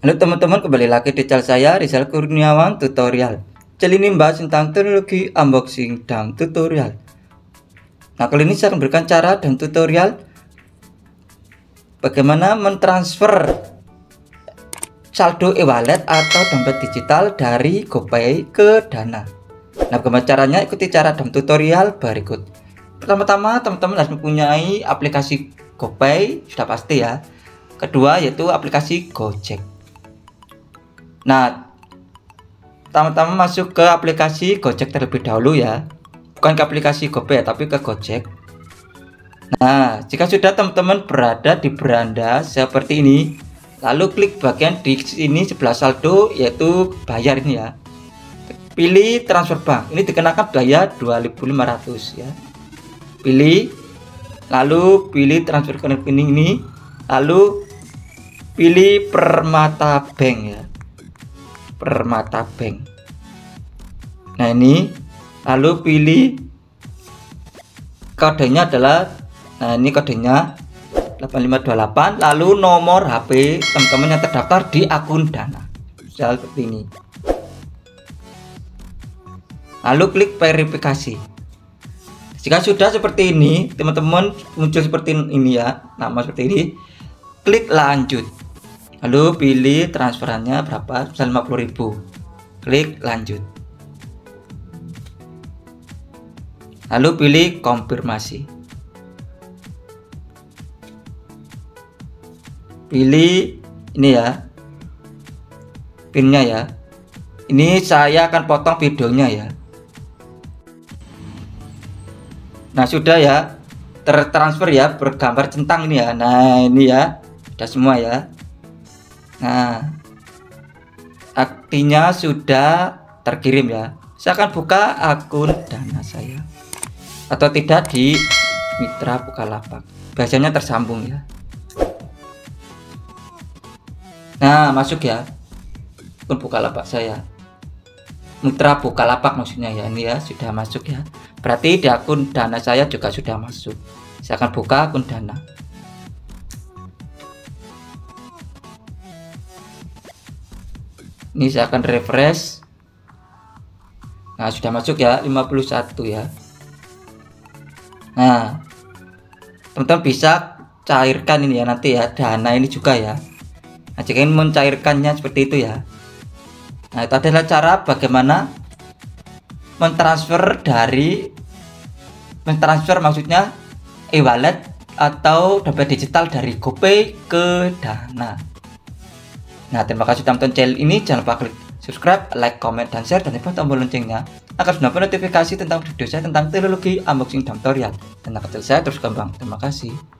Halo teman-teman, kembali lagi di channel saya Rizal Kurniawan Tutorial. Channel ini membahas tentang teknologi unboxing dan tutorial. Nah, kali ini saya akan berikan cara dan tutorial bagaimana mentransfer saldo e-wallet atau dompet digital dari GoPay ke Dana. Nah, bagaimana caranya? Ikuti cara dan tutorial berikut. Pertama-tama, teman-teman harus mempunyai aplikasi GoPay, sudah pasti ya. Kedua yaitu aplikasi Gojek. Nah, teman-teman masuk ke aplikasi Gojek terlebih dahulu ya, bukan ke aplikasi GoPay tapi ke Gojek. Nah, jika sudah teman-teman berada di beranda seperti ini, lalu klik bagian di sini sebelah saldo yaitu bayar ini ya. Pilih transfer bank, ini dikenakan biaya 2.500 ya. Pilih, lalu pilih transfer ke ini, lalu pilih Permata Bank ya. Permata Bank. Nah ini, lalu pilih kodenya adalah, nah ini kodenya 8528, lalu nomor HP teman-teman yang terdaftar di akun Dana, misal seperti ini. Lalu klik verifikasi. Jika sudah seperti ini, teman-teman muncul seperti ini ya, nama seperti ini. Klik lanjut. Lalu pilih transferannya berapa, misal 50.000. Klik lanjut. Lalu pilih konfirmasi. Pilih ini ya, pinnya ya. Ini saya akan potong videonya ya. Nah sudah ya, tertransfer ya, bergambar centang ini ya. Nah ini ya, sudah semua ya. Nah, artinya sudah terkirim ya. Saya akan buka akun Dana saya atau tidak di mitra Bukalapak, biasanya tersambung ya. Nah, masuk ya akun Bukalapak saya, mitra Bukalapak maksudnya ya. Ini ya, sudah masuk ya, berarti di akun Dana saya juga sudah masuk. Saya akan buka akun Dana. Ini saya akan refresh. Nah, sudah masuk ya, 51 ya. Nah, teman-teman bisa cairkan ini ya nanti ya, Dana ini juga ya. Nah, jika ingin mencairkannya seperti itu ya. Nah, itu adalah cara bagaimana mentransfer maksudnya e-wallet atau dompet digital dari GoPay ke Dana. Nah, terima kasih tonton channel ini. Jangan lupa klik subscribe, like, komen, dan share, dan tekan tombol loncengnya agar sudah dapat notifikasi tentang video saya tentang teknologi unboxing dan tutorial. Dan anak kecil saya terus berkembang. Terima kasih.